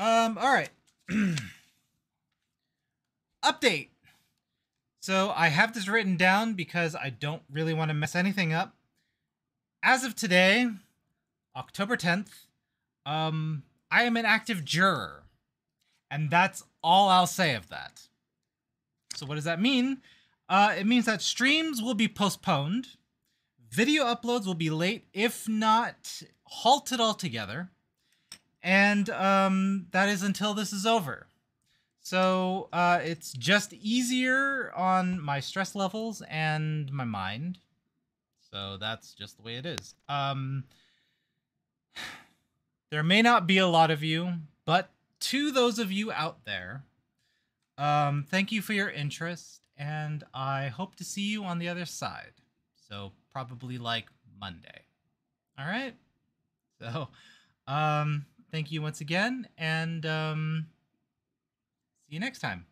All right. Update. So I have this written down because I don't really want to mess anything up. As of today, October 10th, I am an active juror. And that's all I'll say of that. So what does that mean? It means that streams will be postponed. Video uploads will be late, if not halted altogether. And that is until this is over. So it's just easier on my stress levels and my mind. So that's just the way it is. There may not be a lot of you, but to those of you out there, thank you for your interest, and I hope to see you on the other side. So probably like Monday. All right. So thank you once again, and see you next time.